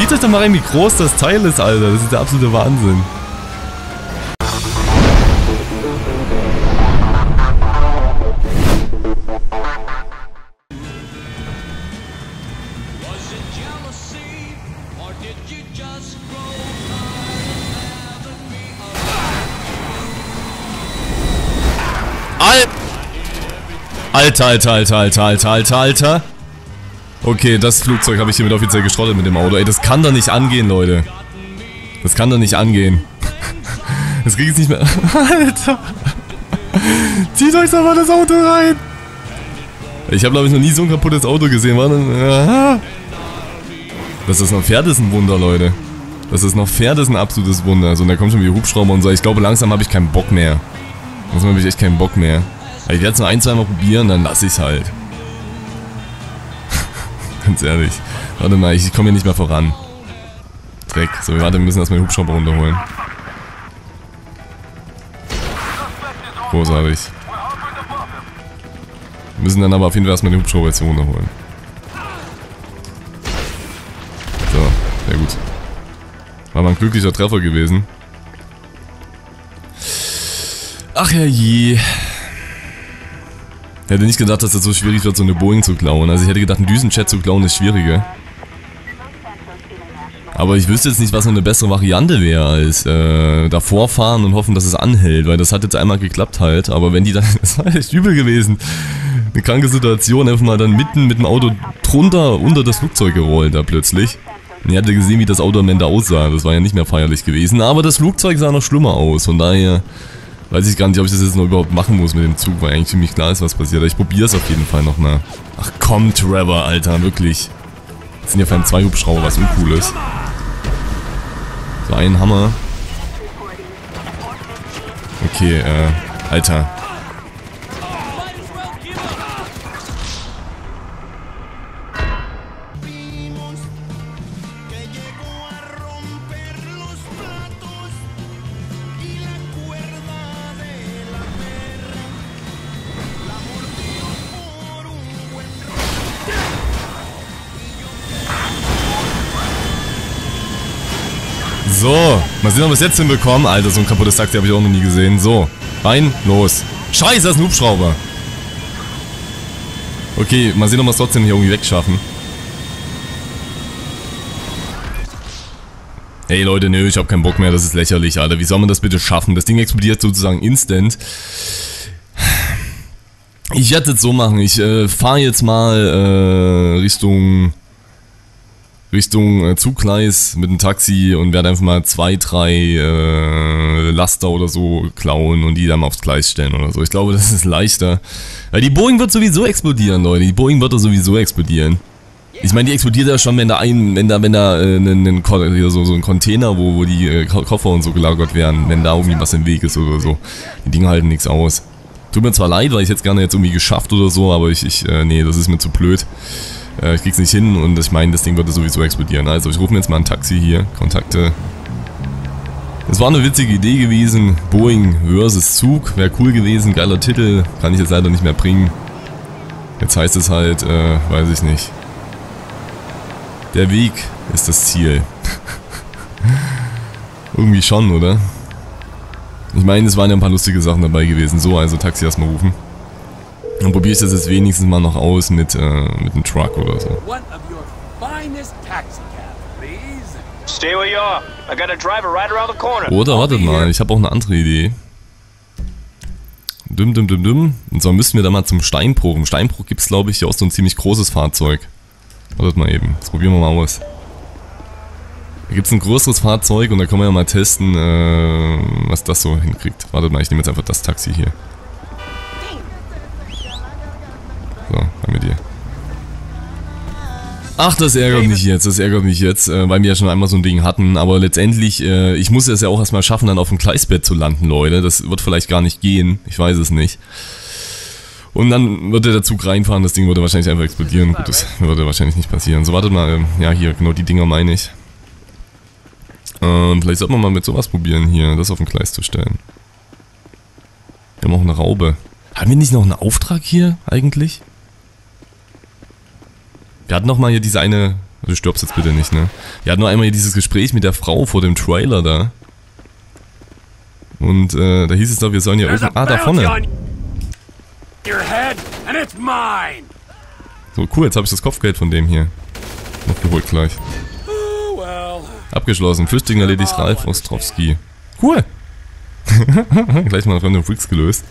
Zieht euch doch mal rein, wie groß das Teil ist, Alter. Das ist der absolute Wahnsinn. Alter. Okay, das Flugzeug habe ich hiermit offiziell geschrottet mit dem Auto. Ey, das kann doch nicht angehen, Leute. Das kann doch nicht angehen. Das krieg ich nicht mehr. Alter. Zieht euch doch mal das Auto rein. Ich habe, glaube ich, noch nie so ein kaputtes Auto gesehen. Dass das noch fährt, ist ein Wunder, Leute. Dass das noch fährt, ist ein absolutes Wunder. Also, und da kommt schon wieder Hubschrauber und so. Ich glaube, langsam habe ich keinen Bock mehr. Langsam habe ich echt keinen Bock mehr. Ich werde es nur ein, zwei Mal probieren, dann lasse ich es halt. Ganz ehrlich. Warte mal, ich komme hier nicht mehr voran. Dreck. So, wir müssen erstmal den Hubschrauber runterholen. Großartig. Wir müssen dann aber auf jeden Fall erstmal den Hubschrauber jetzt hier runterholen. So, sehr gut. War mal ein glücklicher Treffer gewesen. Ach herrje. Ich hätte nicht gedacht, dass das so schwierig wird, so eine Boeing zu klauen. Also ich hätte gedacht, einen Düsenjet zu klauen ist schwieriger. Aber ich wüsste jetzt nicht, was noch eine bessere Variante wäre, als davor fahren und hoffen, dass es anhält. Weil das hat jetzt einmal geklappt halt. Aber wenn die dann... Das war echt übel gewesen. Eine kranke Situation. Einfach mal dann mitten mit dem Auto drunter, unter das Flugzeug gerollt da plötzlich. Und ihr hattet gesehen, wie das Auto am Ende aussah. Das war ja nicht mehr feierlich gewesen. Aber das Flugzeug sah noch schlimmer aus. Von daher... Weiß ich gar nicht, ob ich das jetzt noch überhaupt machen muss mit dem Zug, weil eigentlich für mich klar ist, was passiert. Ich probiere es auf jeden Fall nochmal. Ach komm, Trevor, Alter, wirklich. Das sind ja vor allem zwei Hubschrauber, was uncool ist. So, ein Hammer. Okay, Alter. So, mal sehen, ob wir es jetzt hinbekommen. Alter, so ein kaputtes Taxi habe ich auch noch nie gesehen. So, rein, los. Scheiße, das ist ein Hubschrauber. Okay, mal sehen, ob wir es trotzdem hier irgendwie wegschaffen. Hey Leute, nö, ich habe keinen Bock mehr, das ist lächerlich, Alter. Wie soll man das bitte schaffen? Das Ding explodiert sozusagen instant. Ich werde es jetzt so machen. Ich fahre jetzt mal Richtung Zuggleis mit dem Taxi und werde einfach mal zwei, drei Laster oder so klauen und die dann mal aufs Gleis stellen oder so. Ich glaube, das ist leichter. Weil die Boeing wird sowieso explodieren, Leute. Die Boeing wird da sowieso explodieren. Ich meine, die explodiert ja schon, wenn da so ein Container, wo die Koffer und so gelagert werden, wenn da irgendwie was im Weg ist oder so. Die Dinger halten nichts aus. Tut mir zwar leid, weil ich jetzt gerne jetzt irgendwie geschafft oder so, aber nee, das ist mir zu blöd. Ich krieg's nicht hin und ich meine, das Ding würde sowieso explodieren. Also ich rufe mir jetzt mal ein Taxi hier. Kontakte. Das war eine witzige Idee gewesen. Boeing vs. Zug. Wäre cool gewesen. Geiler Titel. Kann ich jetzt leider nicht mehr bringen. Jetzt heißt es halt, weiß ich nicht. Der Weg ist das Ziel. Irgendwie schon, oder? Ich meine, es waren ja ein paar lustige Sachen dabei gewesen. So, also Taxi erstmal rufen. Dann probiere ich das jetzt wenigstens mal noch aus mit einem Truck oder so. Oder wartet mal, ich habe auch eine andere Idee. Und zwar müssen wir da mal zum Steinbruch. Im Steinbruch gibt es, glaube ich, hier auch so ein ziemlich großes Fahrzeug. Wartet mal eben, das probieren wir mal aus. Da gibt es ein größeres Fahrzeug und da können wir ja mal testen, was das so hinkriegt. Wartet mal, ich nehme jetzt einfach das Taxi hier. Ach, das ärgert mich jetzt, weil wir ja schon einmal so ein Ding hatten, aber letztendlich, ich muss es ja auch erstmal schaffen, dann auf dem Gleisbett zu landen, Leute, das wird vielleicht gar nicht gehen, ich weiß es nicht. Und dann wird der Zug reinfahren, das Ding würde wahrscheinlich einfach explodieren, gut, das würde wahrscheinlich nicht passieren. So, wartet mal, ja hier, genau die Dinger meine ich. Vielleicht sollten wir mal mit sowas probieren hier, das auf dem Gleis zu stellen. Wir haben auch eine Raube. Haben wir nicht noch einen Auftrag hier, eigentlich? Wir hatten nochmal hier diese eine Du stirbst jetzt bitte nicht, ne? Wir hatten nur einmal hier dieses Gespräch mit der Frau vor dem Trailer da. Und da hieß es doch, wir sollen hier öffnen. Ah, da vorne. So, cool, jetzt habe ich das Kopfgeld von dem hier noch geholt gleich. Abgeschlossen. Flüchtling erledigt, Ralf Ostrowski. Cool. Gleich mal Random Freaks gelöst.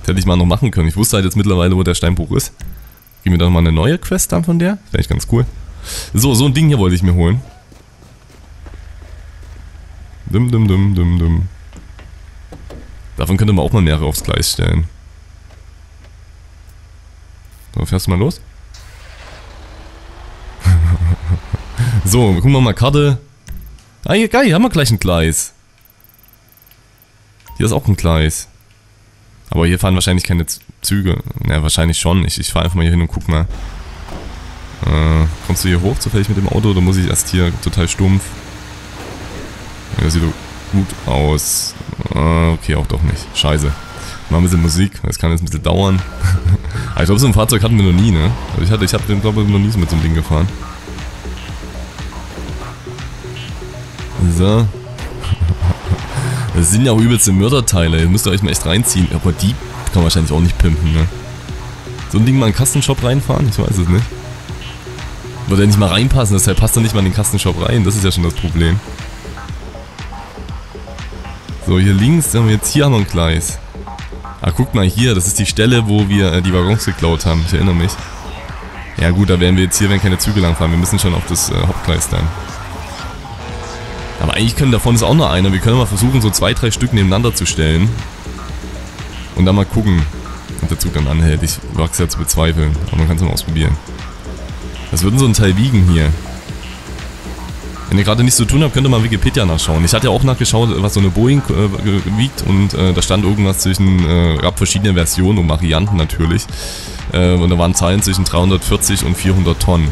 Das hätte ich mal noch machen können. Ich wusste halt jetzt mittlerweile, wo der Steinbruch ist. Geben wir doch mal eine neue Quest dann von der. Wäre echt ganz cool. So, so ein Ding hier wollte ich mir holen. Dum, dum, dum, dum, dum. Davon könnte man auch mal mehrere aufs Gleis stellen. So, fährst du mal los? So, gucken wir mal Karte. Ah, hier, geil, haben wir gleich ein Gleis. Hier ist auch ein Gleis. Aber hier fahren wahrscheinlich keine Züge. Naja, wahrscheinlich schon. Ich fahre einfach mal hier hin und guck mal. Kommst du hier hoch zufällig mit dem Auto oder muss ich erst hier total stumpf? Ja, sieht doch gut aus. Okay, auch doch nicht. Scheiße. Mal ein bisschen Musik. Das kann jetzt ein bisschen dauern. Aber ich glaube, so ein Fahrzeug hatten wir noch nie, ne? Also ich habe den, glaube ich, noch nie so mit so einem Ding gefahren. So. Das sind ja auch übelste Mörderteile, ihr müsst ihr euch mal echt reinziehen. Aber die kann man wahrscheinlich auch nicht pimpen, ne? So ein Ding mal in den Kastenshop reinfahren? Ich weiß es nicht. Würde ja nicht mal reinpassen, deshalb passt er nicht mal in den Kastenshop rein. Das ist ja schon das Problem. So, hier links haben wir jetzt, hier haben wir ein Gleis. Ah, guck mal hier, das ist die Stelle, wo wir die Waggons geklaut haben. Ich erinnere mich. Ja gut, da werden wir jetzt hier, wenn keine Züge langfahren. Wir müssen schon auf das Hauptgleis dann. Aber eigentlich können davon ist auch noch einer. Wir können mal versuchen, so 2, 3 Stück nebeneinander zu stellen. Und dann mal gucken, ob der Zug dann anhält. Ich wage es ja zu bezweifeln, aber man kann es mal ausprobieren. Was würden so ein Teil wiegen hier? Wenn ihr gerade nichts zu tun habt, könnt ihr mal Wikipedia nachschauen. Ich hatte ja auch nachgeschaut, was so eine Boeing wiegt. Und da stand irgendwas zwischen, gab verschiedene Versionen und Varianten natürlich. Und da waren Zahlen zwischen 340 und 400 Tonnen.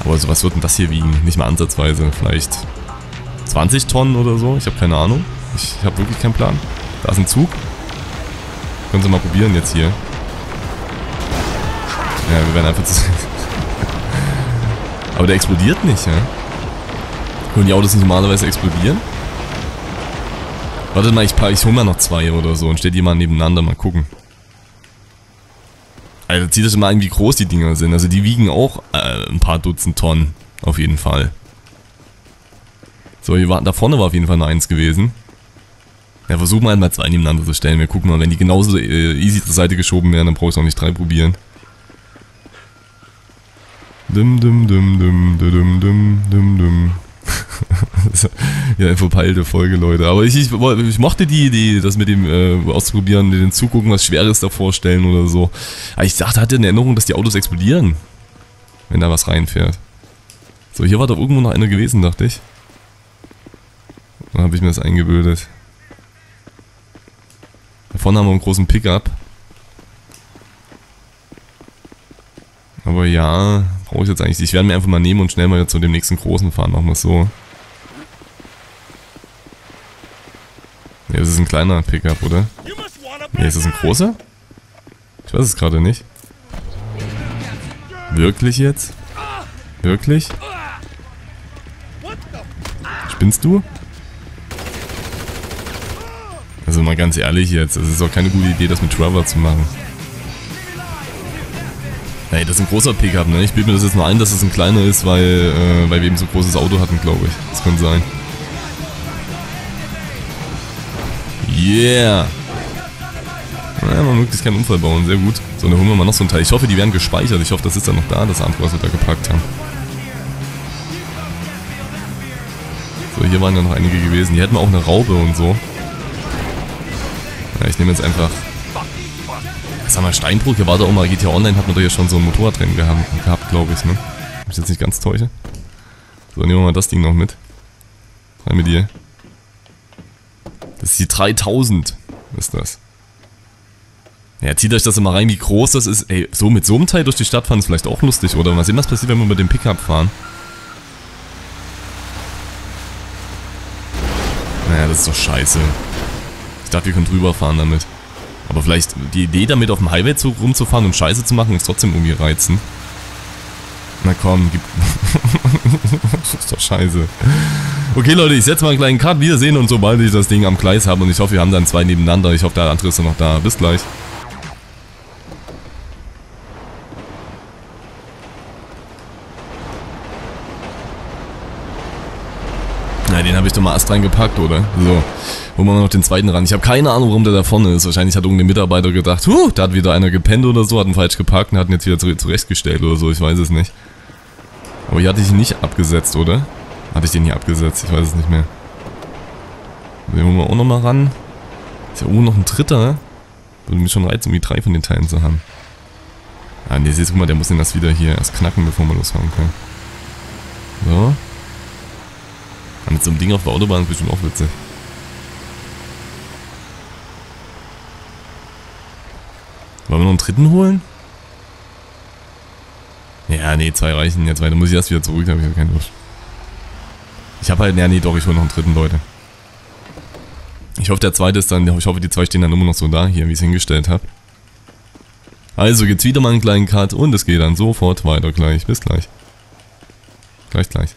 Aber so was wird denn das hier wiegen? Nicht mal ansatzweise, vielleicht 20 Tonnen oder so, ich habe keine Ahnung. Ich habe wirklich keinen Plan. Da ist ein Zug. Können Sie mal probieren jetzt hier. Ja, wir werden einfach zu... Aber der explodiert nicht, ja? Können die Autos nicht normalerweise explodieren? Wartet mal, ich hole mal noch 2 oder so und steht die mal nebeneinander, mal gucken. Also zieht euch mal an, wie groß die Dinger sind. Also die wiegen auch ein paar Dutzend Tonnen, auf jeden Fall. So, hier war, da vorne war auf jeden Fall eine 1 gewesen. Ja, versuchen wir halt mal 2 nebeneinander zu stellen. Wir gucken mal, wenn die genauso easy zur Seite geschoben werden, dann brauche ich auch nicht 3 probieren. Dum dum dum dum dum dum dum dum. Ja, eine verpeilte Folge, Leute. Aber ich mochte die Idee, das mit dem auszuprobieren, mit dem Zugucken, was Schweres da vorstellen oder so. Aber ich dachte, hatte eine Erinnerung, dass die Autos explodieren, wenn da was reinfährt. So, hier war doch irgendwo noch einer gewesen, dachte ich. Dann habe ich mir das eingebildet. Da vorne haben wir einen großen Pickup. Aber ja, brauche ich jetzt eigentlich nicht. Ich werde mir einfach mal nehmen und schnell mal zu dem nächsten großen fahren. Machen wir es so. Ne, das ist ein kleiner Pickup, oder? Ne, ist das ein großer? Ich weiß es gerade nicht. Wirklich jetzt? Wirklich? Spinnst du? Also mal ganz ehrlich jetzt, es ist auch keine gute Idee, das mit Trevor zu machen. Hey, das ist ein großer Pickup, ne? Ich bilde mir das jetzt mal ein, dass es ein kleiner ist, weil wir eben so ein großes Auto hatten, glaube ich. Das kann sein. Yeah! Ja, man möglichst keinen Unfall bauen, sehr gut. So, dann holen wir mal noch so ein Teil. Ich hoffe, die werden gespeichert. Ich hoffe, das ist dann noch da, das andere, was wir da gepackt haben. So, hier waren ja noch einige gewesen. Hier hätten wir auch eine Raube und so. Ja, ich nehme jetzt einfach... Sag mal, Steinbruch, hier war doch auch mal GTA Online, hat man doch ja schon so ein Motorradrennen gehabt, glaube ich, ne? Wenn ich jetzt nicht ganz täusche. So, nehmen wir mal das Ding noch mit. Rein mit dir. Das ist die 3000, ist das. Ja, zieht euch das immer rein, wie groß das ist. Ey, so mit so einem Teil durch die Stadt fahren ist vielleicht auch lustig, oder? Mal sehen, was passiert, wenn wir mit dem Pickup fahren. Naja, das ist doch scheiße. Ich dachte, wir können drüber fahren damit. Aber vielleicht die Idee damit auf dem Highway rumzufahren und Scheiße zu machen, ist trotzdem irgendwie reizend. Na komm, gib... Das ist doch scheiße. Okay, Leute, ich setze mal einen kleinen Cut. Wir sehen uns, sobald ich das Ding am Gleis habe. Und ich hoffe, wir haben dann zwei nebeneinander. Ich hoffe, der andere ist dann noch da. Bis gleich. Na, den habe ich doch mal erst reingepackt, oder? So, holen wir noch den zweiten ran. Ich habe keine Ahnung, warum der da vorne ist. Wahrscheinlich hat irgendein Mitarbeiter gedacht, da hat wieder einer gepennt oder so, hat ihn falsch geparkt und hat ihn jetzt wieder zurechtgestellt oder so. Ich weiß es nicht. Aber hier hatte ich ihn nicht abgesetzt, oder? Hatte ich den hier abgesetzt? Ich weiß es nicht mehr. Den holen wir auch nochmal ran. Ist ja oben noch ein dritter. Würde mich schon reizen, irgendwie drei von den Teilen zu haben. Ah, ne, siehst du mal, der muss den das wieder hier erst knacken, bevor wir losfahren können. So. Und mit so einem Ding auf der Autobahn ist bestimmt auch witzig. Wollen wir noch einen dritten holen? Ja, nee, zwei reichen. Der zweite muss ich erst wieder zurück, da habe ich ja keine Lust. Ich habe halt, nee, doch, ich hole noch einen dritten, Leute. Ich hoffe, der zweite ist dann, ich hoffe, die zwei stehen dann immer noch so da, hier, wie ich es hingestellt habe. Also geht's wieder mal einen kleinen Cut und es geht dann sofort weiter gleich. Bis gleich. Gleich, gleich.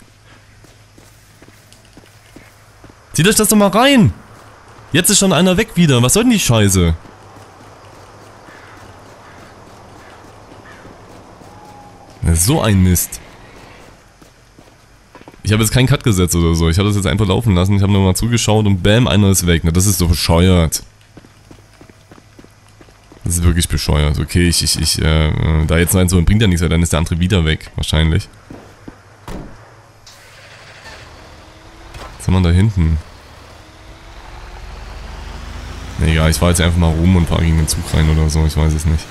Zieht euch das doch mal rein! Jetzt ist schon einer weg wieder, was soll denn die Scheiße? Na, so ein Mist. Ich habe jetzt keinen Cut gesetzt oder so, ich habe das jetzt einfach laufen lassen, ich habe nochmal zugeschaut und bam, einer ist weg. Na, das ist doch bescheuert. Das ist wirklich bescheuert. Okay, da jetzt noch eins holen bringt ja nichts, weil dann ist der andere wieder weg, wahrscheinlich. Man da hinten? Egal, ich fahre jetzt einfach mal rum und fahre gegen den Zug rein oder so, ich weiß es nicht.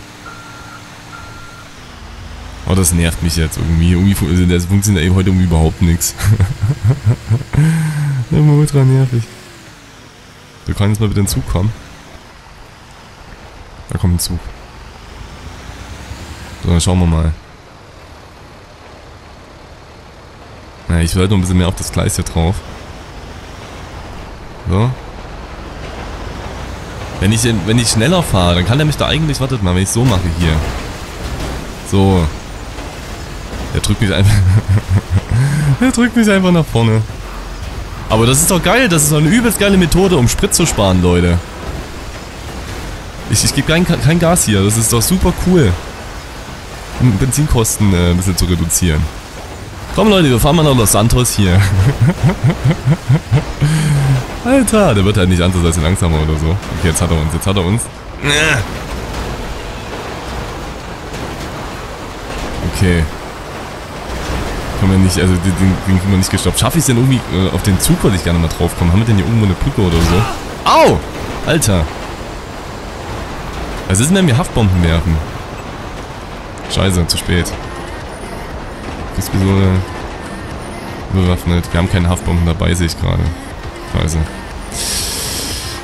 Oh, das nervt mich jetzt irgendwie. Das funktioniert ja heute irgendwie überhaupt nichts. Immer ultra nervig. Du kannst mal bitte in den Zug kommen. Da kommt ein Zug. So, dann schauen wir mal. Na, ich will halt noch ein bisschen mehr auf das Gleis hier drauf. So. Wenn ich schneller fahre, dann kann der mich da eigentlich... Wartet mal, wenn ich so mache hier. So. Der drückt mich einfach... Der drückt mich einfach nach vorne. Aber das ist doch geil. Das ist doch eine übelst geile Methode, um Sprit zu sparen, Leute. Ich gebe kein Gas hier. Das ist doch super cool. Um Benzinkosten ein bisschen zu reduzieren. Komm Leute, wir fahren mal nach Los Santos hier. Alter, der wird halt nicht anders als langsamer oder so. Okay, jetzt hat er uns, Okay. Können wir nicht, also den kriegen wir nicht gestoppt. Schaffe ich es denn irgendwie, auf den Zug wollte ich gerne mal drauf kommen. Haben wir denn hier irgendwo eine Brücke oder so? Au! Alter. Was ist denn, wenn wir Haftbomben werfen? Scheiße, zu spät. Episode bewaffnet. Wir haben keine Haftbomben dabei, sehe ich gerade. Scheiße.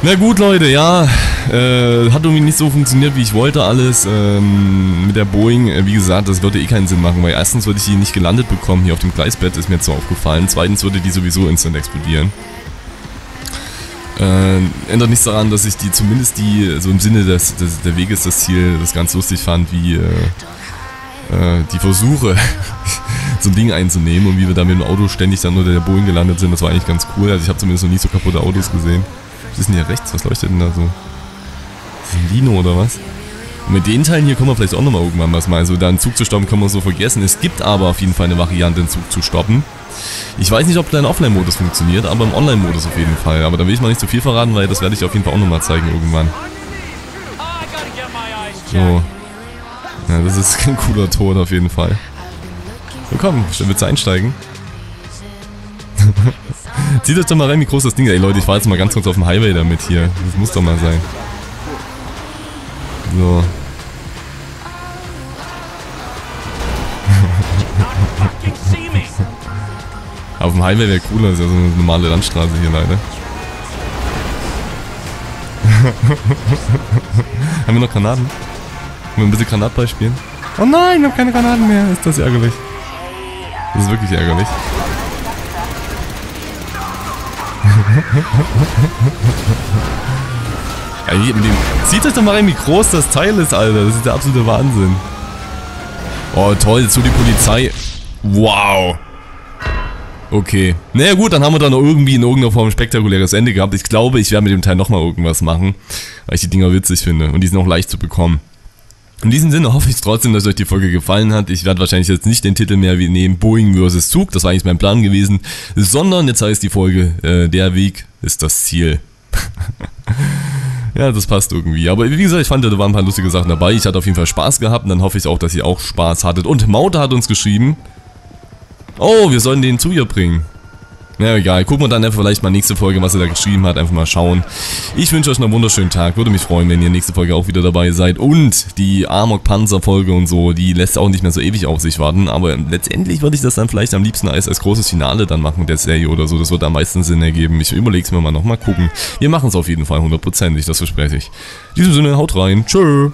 Na gut, Leute, ja. Hat irgendwie nicht so funktioniert, wie ich wollte alles. Mit der Boeing, wie gesagt, das würde eh keinen Sinn machen, weil erstens würde ich die nicht gelandet bekommen hier auf dem Gleisbett, ist mir jetzt so aufgefallen. Zweitens würde die sowieso instant explodieren. Ändert nichts daran, dass ich die, zumindest die, so im Sinne der Weges das Ziel, das ganz lustig fand, wie... die Versuche, so ein Ding einzunehmen und wie wir da mit dem Auto ständig dann unter der Boeing gelandet sind, das war eigentlich ganz cool. Also ich habe zumindest noch nie so kaputte Autos gesehen. Was ist denn hier rechts? Was leuchtet denn da so? Ist das ein Lino oder was? Und mit den Teilen hier können wir vielleicht auch nochmal irgendwann was mal. Also da einen Zug zu stoppen können wir so vergessen. Es gibt aber auf jeden Fall eine Variante, den Zug zu stoppen. Ich weiß nicht, ob dein Offline-Modus funktioniert, aber im Online-Modus auf jeden Fall. Aber da will ich mal nicht so viel verraten, weil das werde ich auf jeden Fall auch nochmal zeigen irgendwann. So. Ja, das ist ein cooler Tod auf jeden Fall. So, komm, willst du einsteigen? Zieht euch doch mal rein, wie groß das Ding ist. Ey Leute, ich fahre jetzt mal ganz kurz auf dem Highway damit hier. Das muss doch mal sein. So. Auf dem Highway wäre cooler, das ist ja so eine normale Landstraße hier leider. Haben wir noch Granaten? Können wir ein bisschen Granatball spielen? Oh nein, wir haben keine Granaten mehr. Ist das ärgerlich. Das ist wirklich ärgerlich. Ja, zieht euch doch mal rein, wie groß das Teil ist, Alter. Das ist der absolute Wahnsinn. Oh toll, jetzt tut die Polizei... Wow. Okay. Naja gut, dann haben wir da noch irgendwie in irgendeiner Form ein spektakuläres Ende gehabt. Ich glaube, ich werde mit dem Teil nochmal irgendwas machen, weil ich die Dinger witzig finde. Und die sind auch leicht zu bekommen. In diesem Sinne hoffe ich trotzdem, dass euch die Folge gefallen hat. Ich werde wahrscheinlich jetzt nicht den Titel mehr nehmen, Boeing vs. Zug, das war eigentlich mein Plan gewesen, sondern jetzt heißt die Folge, der Weg ist das Ziel. Ja, das passt irgendwie. Aber wie gesagt, ich fand, da waren ein paar lustige Sachen dabei. Ich hatte auf jeden Fall Spaß gehabt und dann hoffe ich auch, dass ihr auch Spaß hattet. Und Maute hat uns geschrieben, oh, wir sollen den zu ihr bringen. Na egal, gucken wir dann einfach vielleicht mal nächste Folge, was er da geschrieben hat, einfach mal schauen. Ich wünsche euch einen wunderschönen Tag, würde mich freuen, wenn ihr nächste Folge auch wieder dabei seid. Und die Amok-Panzer-Folge und so, die lässt auch nicht mehr so ewig auf sich warten. Aber letztendlich würde ich das dann vielleicht am liebsten als großes Finale dann machen mit der Serie oder so. Das wird am meisten Sinn ergeben. Ich überlege es mir mal nochmal gucken. Wir machen es auf jeden Fall hundertprozentig, das verspreche ich. In diesem Sinne, haut rein, tschö.